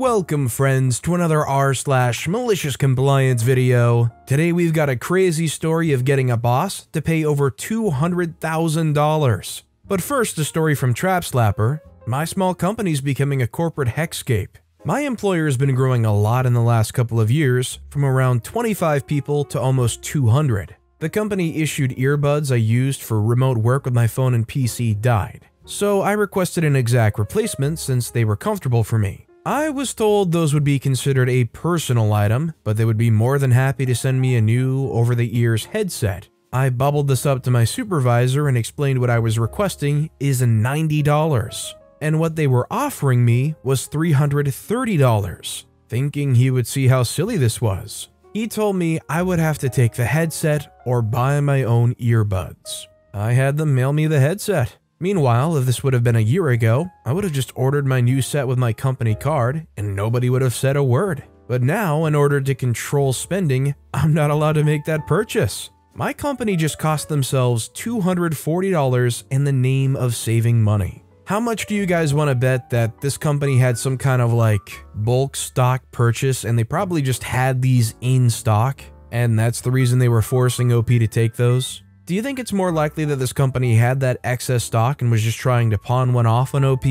Welcome friends to another r/malicious compliance video. Today we've got a crazy story of getting a boss to pay over $200,000. But first, a story from TrapSlapper. My small company's becoming a corporate hexscape. My employer has been growing a lot in the last couple of years, from around 25 people to almost 200. The company issued earbuds I used for remote work with my phone and PC died. So I requested an exact replacement since they were comfortable for me. I was told those would be considered a personal item, but they would be more than happy to send me a new over-the-ears headset. I bubbled this up to my supervisor and explained what I was requesting is $90, and what they were offering me was $330, thinking he would see how silly this was. He told me I would have to take the headset or buy my own earbuds. I had them mail me the headset. Meanwhile, if this would have been a year ago, I would have just ordered my new set with my company card and nobody would have said a word. But now, in order to control spending, I'm not allowed to make that purchase. My company just cost themselves $240 in the name of saving money. How much do you guys want to bet that this company had some kind of like bulk stock purchase and they probably just had these in stock and that's the reason they were forcing OP to take those? Do you think it's more likely that this company had that excess stock and was just trying to pawn one off on OP?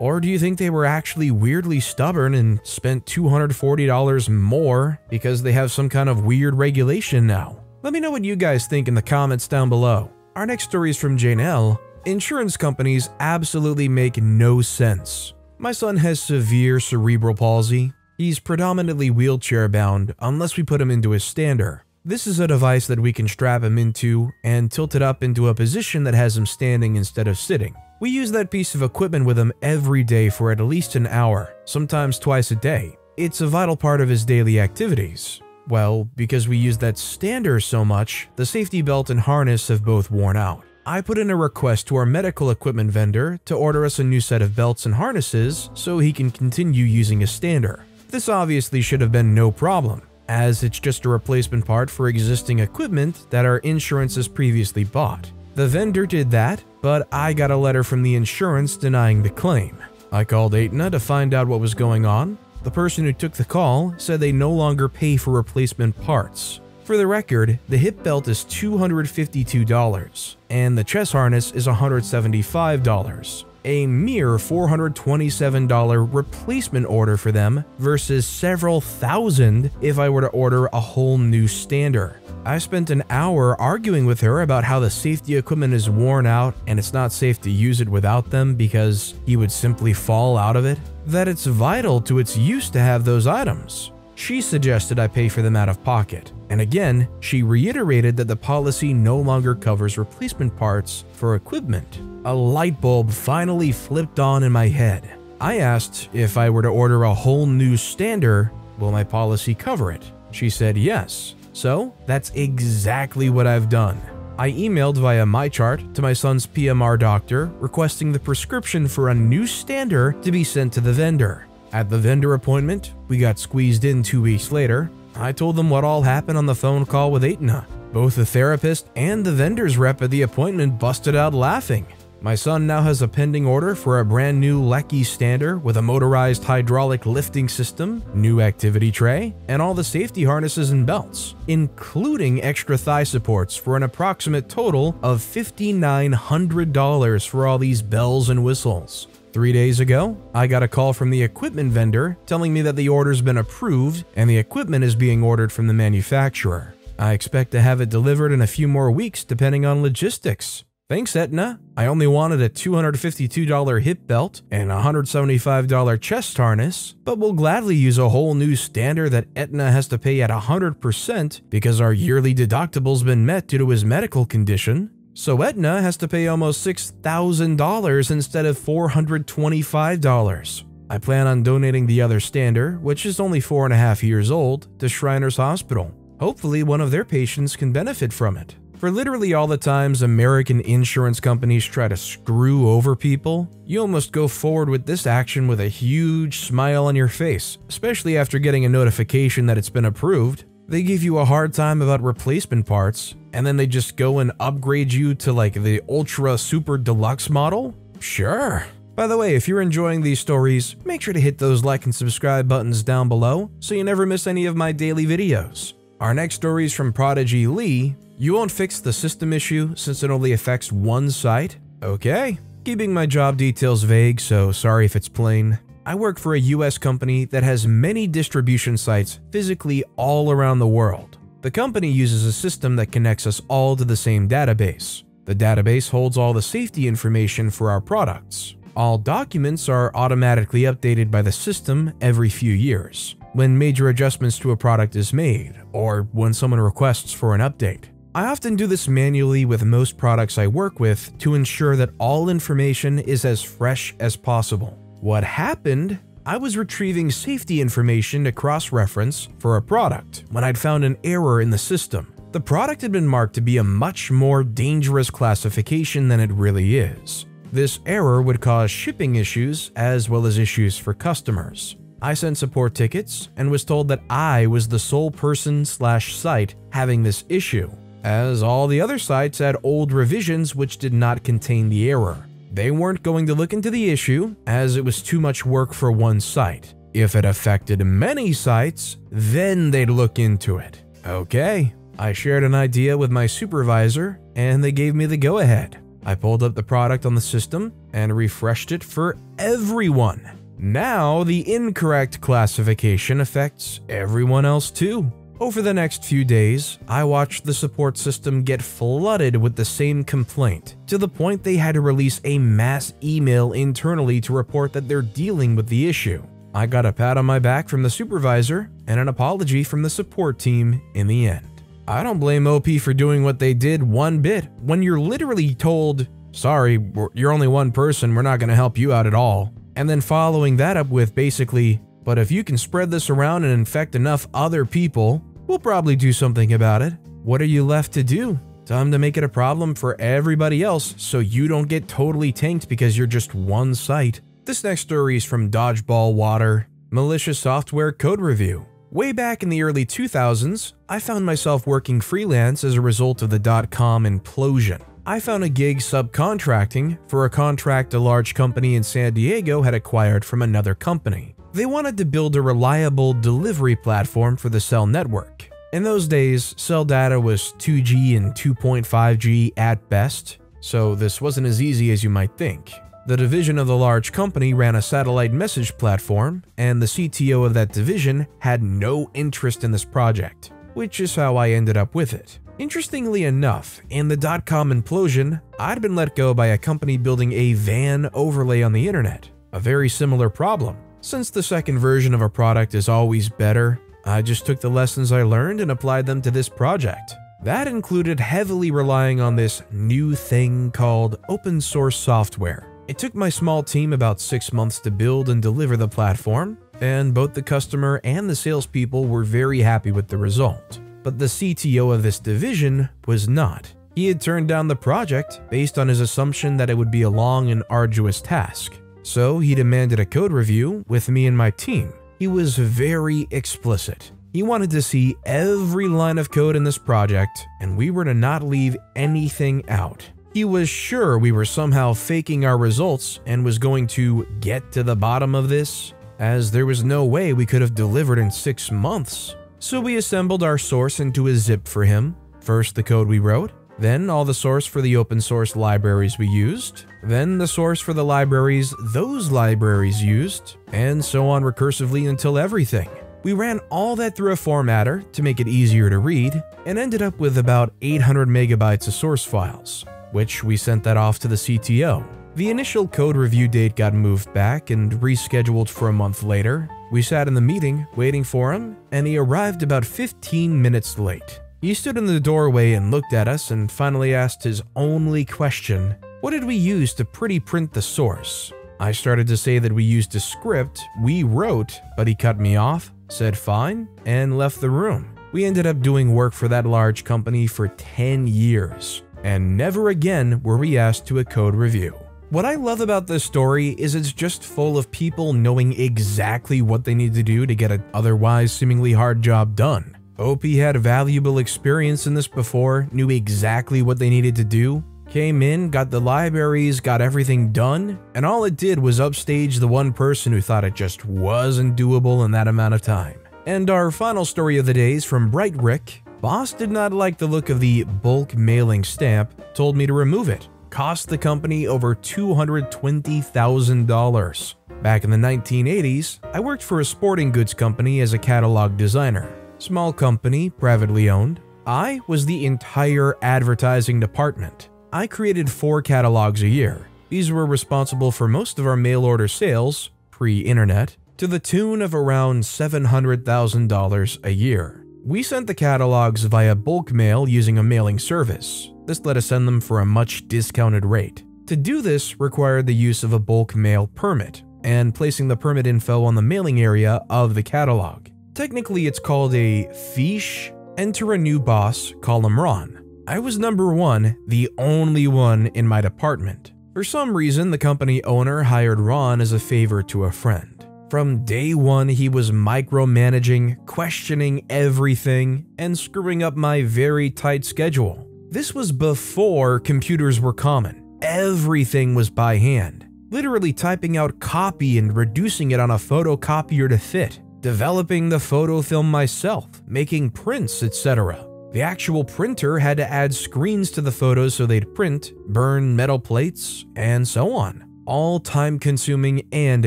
Or do you think they were actually weirdly stubborn and spent $240 more because they have some kind of weird regulation now? Let me know what you guys think in the comments down below. Our next story is from JaneL. Insurance companies absolutely make no sense. My son has severe cerebral palsy. He's predominantly wheelchair bound unless we put him into a stander. This is a device that we can strap him into and tilt it up into a position that has him standing instead of sitting. We use that piece of equipment with him every day for at least an hour, sometimes twice a day. It's a vital part of his daily activities. Well, because we use that stander so much, the safety belt and harness have both worn out. I put in a request to our medical equipment vendor to order us a new set of belts and harnesses so he can continue using a stander. This obviously should have been no problem, as it's just a replacement part for existing equipment that our insurance has previously bought. The vendor did that, but I got a letter from the insurance denying the claim. I called Aetna to find out what was going on. The person who took the call said they no longer pay for replacement parts. For the record, the hip belt is $252 and the chest harness is $175. A mere $427 replacement order for them versus several thousand if I were to order a whole new stander. I spent an hour arguing with her about how the safety equipment is worn out and it's not safe to use it without them because he would simply fall out of it, that it's vital to its use to have those items. She suggested I pay for them out of pocket, and again, she reiterated that the policy no longer covers replacement parts for equipment. A light bulb finally flipped on in my head. I asked if I were to order a whole new stander, will my policy cover it? She said yes. So that's exactly what I've done. I emailed via MyChart to my son's PMR doctor requesting the prescription for a new stander to be sent to the vendor. At the vendor appointment, we got squeezed in 2 weeks later. I told them what all happened on the phone call with Aetna. Both the therapist and the vendor's rep at the appointment busted out laughing. My son now has a pending order for a brand new Lecky stander with a motorized hydraulic lifting system, new activity tray, and all the safety harnesses and belts, including extra thigh supports for an approximate total of $5,900 for all these bells and whistles. 3 days ago, I got a call from the equipment vendor telling me that the order's been approved and the equipment is being ordered from the manufacturer. I expect to have it delivered in a few more weeks depending on logistics. Thanks, Aetna. I only wanted a $252 hip belt and a $175 chest harness, but will gladly use a whole new stander that Aetna has to pay at 100% because our yearly deductible's been met due to his medical condition. So Aetna has to pay almost $6,000 instead of $425. I plan on donating the other stander, which is only 4.5 years old, to Shriners Hospital. Hopefully one of their patients can benefit from it. For literally all the times American insurance companies try to screw over people, you almost go forward with this action with a huge smile on your face, especially after getting a notification that it's been approved. They give you a hard time about replacement parts, and then they just go and upgrade you to like the ultra super deluxe model? Sure. By the way, if you're enjoying these stories, make sure to hit those like and subscribe buttons down below so you never miss any of my daily videos. Our next story is from Prodigy Lee. You won't fix the system issue since it only affects one site? Okay. Keeping my job details vague, so sorry if it's plain. I work for a US company that has many distribution sites physically all around the world. The company uses a system that connects us all to the same database. The database holds all the safety information for our products. All documents are automatically updated by the system every few years, when major adjustments to a product is made, or when someone requests for an update. I often do this manually with most products I work with to ensure that all information is as fresh as possible. What happened? I was retrieving safety information to cross-reference for a product when I'd found an error in the system. The product had been marked to be a much more dangerous classification than it really is. This error would cause shipping issues as well as issues for customers. I sent support tickets and was told that I was the sole person/site having this issue, as all the other sites had old revisions which did not contain the error. They weren't going to look into the issue as it was too much work for one site. If it affected many sites, then they'd look into it. Okay. I shared an idea with my supervisor and they gave me the go-ahead. I pulled up the product on the system and refreshed it for everyone. Now the incorrect classification affects everyone else too. Over the next few days, I watched the support system get flooded with the same complaint, to the point they had to release a mass email internally to report that they're dealing with the issue. I got a pat on my back from the supervisor and an apology from the support team in the end. I don't blame OP for doing what they did one bit when you're literally told, sorry, you're only one person, we're not going to help you out at all. And then following that up with basically, but if you can spread this around and infect enough other people, we'll probably do something about it. What are you left to do? Time to make it a problem for everybody else so you don't get totally tanked because you're just one site. This next story is from Dodgeball Water, Malicious Software Code Review. Way back in the early 2000s, I found myself working freelance as a result of the dot-com implosion. I found a gig subcontracting for a contract a large company in San Diego had acquired from another company. They wanted to build a reliable delivery platform for the cell network. In those days, cell data was 2G and 2.5G at best, so this wasn't as easy as you might think. The division of the large company ran a satellite message platform, and the CTO of that division had no interest in this project, which is how I ended up with it. Interestingly enough, in the dot-com implosion, I'd been let go by a company building a VAN overlay on the internet, a very similar problem. Since the second version of a product is always better, I just took the lessons I learned and applied them to this project. That included heavily relying on this new thing called open source software. It took my small team about 6 months to build and deliver the platform, and both the customer and the salespeople were very happy with the result. But the CTO of this division was not. He had turned down the project based on his assumption that it would be a long and arduous task. So he demanded a code review with me and my team. He was very explicit. He wanted to see every line of code in this project, and we were to not leave anything out. He was sure we were somehow faking our results and was going to get to the bottom of this, as there was no way we could have delivered in 6 months. So we assembled our source into a zip for him. First the code we wrote, then all the source for the open source libraries we used, then the source for the libraries those libraries used, and so on recursively until everything. We ran all that through a formatter to make it easier to read, and ended up with about 800 megabytes of source files, which we sent that off to the CTO. The initial code review date got moved back and rescheduled for a month later. We sat in the meeting waiting for him, and he arrived about 15 minutes late. He stood in the doorway and looked at us and finally asked his only question, "What did we use to pretty print the source?" I started to say that we used a script we wrote, but he cut me off, said fine, and left the room. We ended up doing work for that large company for 10 years. And never again were we asked to a code review. What I love about this story is it's just full of people knowing exactly what they need to do to get an otherwise seemingly hard job done. OP had valuable experience in this before, knew exactly what they needed to do, Came in, got the libraries, got everything done, and all it did was upstage the one person who thought it just wasn't doable in that amount of time. And our final story of the day is from Bright Rick. Boss did not like the look of the bulk mailing stamp, told me to remove it. Cost the company over $220,000. Back in the 1980s, I worked for a sporting goods company as a catalog designer. Small company, privately owned. I was the entire advertising department. I created 4 catalogs a year. These were responsible for most of our mail order sales, pre-internet, to the tune of around $700,000 a year. We sent the catalogs via bulk mail using a mailing service. This let us send them for a much discounted rate. To do this required the use of a bulk mail permit and placing the permit info on the mailing area of the catalog. Technically, it's called a fiche. Enter a new boss, call him Ron. I was number one, the only one in my department. For some reason, the company owner hired Ron as a favor to a friend. From day one, he was micromanaging, questioning everything, and screwing up my very tight schedule. This was before computers were common. Everything was by hand, literally typing out copy and reducing it on a photocopier to fit, developing the photofilm myself, making prints, etc. The actual printer had to add screens to the photos so they'd print, burn metal plates, and so on. All time-consuming and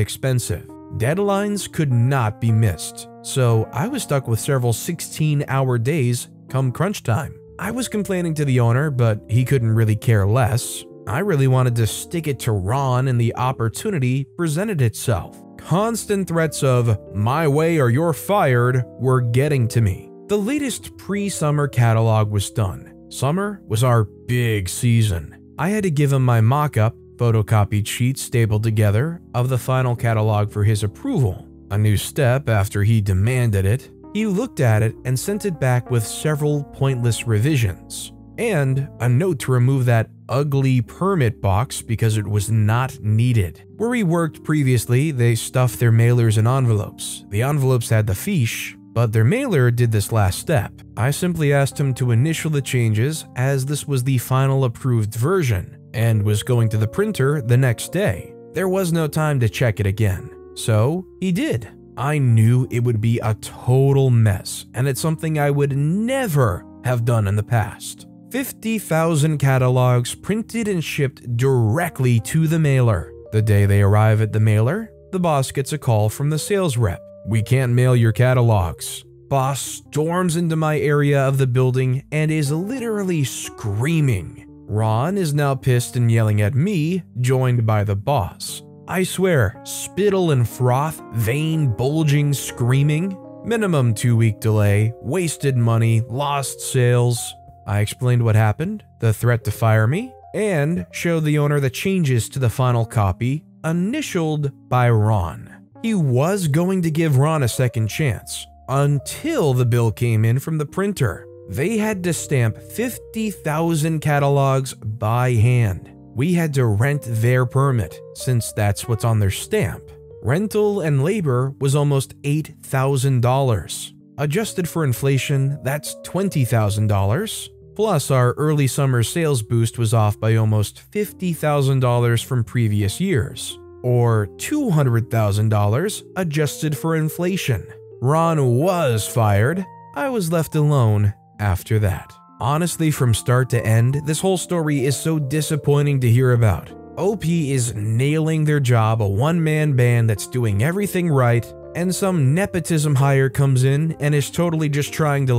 expensive. Deadlines could not be missed, so I was stuck with several 16-hour days come crunch time. I was complaining to the owner, but he couldn't really care less. I really wanted to stick it to Ron, and the opportunity presented itself. Constant threats of, "My way or you're fired," were getting to me. The latest pre-summer catalog was done. Summer was our big season. I had to give him my mock-up, photocopied sheets stapled together, of the final catalog for his approval. A new step after he demanded it. He looked at it and sent it back with several pointless revisions, and a note to remove that ugly permit box because it was not needed. Where he worked previously, they stuffed their mailers in envelopes. The envelopes had the fiche, but their mailer did this last step. I simply asked him to initial the changes as this was the final approved version, and was going to the printer the next day. There was no time to check it again. So he did. I knew it would be a total mess, and it's something I would never have done in the past. 50,000 catalogs printed and shipped directly to the mailer. The day they arrive at the mailer, the boss gets a call from the sales rep. "We can't mail your catalogs." Boss storms into my area of the building and is literally screaming. Ron is now pissed and yelling at me, joined by the boss. I swear, spittle and froth, vein bulging, screaming. Minimum 2-week delay, wasted money, lost sales. I explained what happened, the threat to fire me, and showed the owner the changes to the final copy, initialed by Ron. He was going to give Ron a second chance, until the bill came in from the printer. They had to stamp 50,000 catalogs by hand. We had to rent their permit, since that's what's on their stamp. Rental and labor was almost $8,000. Adjusted for inflation, that's $20,000. Plus, our early summer sales boost was off by almost $50,000 from previous years, or $200,000 adjusted for inflation. Ron was fired. I was left alone after that. Honestly, from start to end, this whole story is so disappointing to hear about. OP is nailing their job, a one-man band that's doing everything right, and some nepotism hire comes in and is totally just trying to,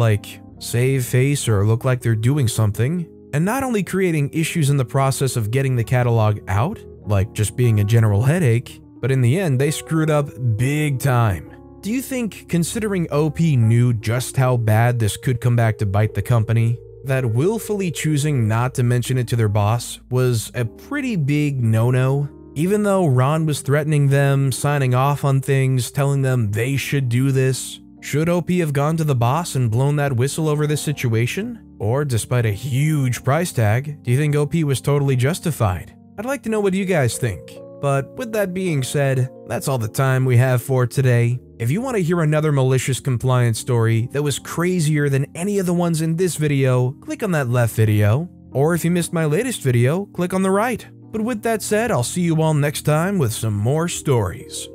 save face or look like they're doing something, and not only creating issues in the process of getting the catalog out, like just being a general headache, but in the end, they screwed up big time. Do you think, considering OP knew just how bad this could come back to bite the company, that willfully choosing not to mention it to their boss was a pretty big no-no? Even though Ron was threatening them, signing off on things, telling them they should do this, should OP have gone to the boss and blown that whistle over this situation? Or, despite a huge price tag, do you think OP was totally justified? I'd like to know what you guys think. But with that being said, that's all the time we have for today. If you want to hear another malicious compliance story that was crazier than any of the ones in this video, click on that left video. Or if you missed my latest video, click on the right. But with that said, I'll see you all next time with some more stories.